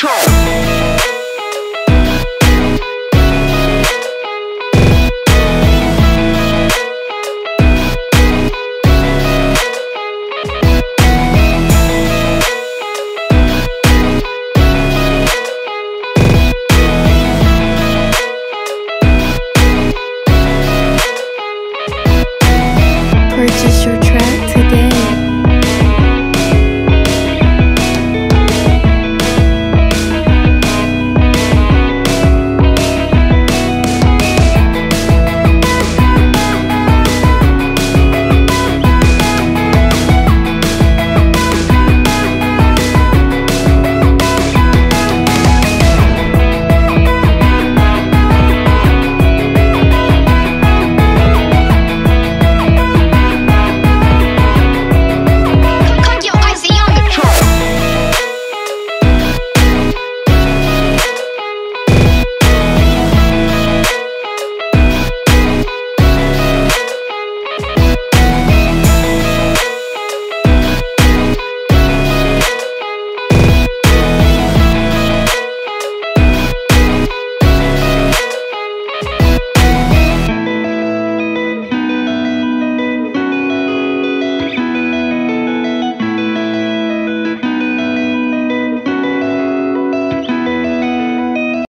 control.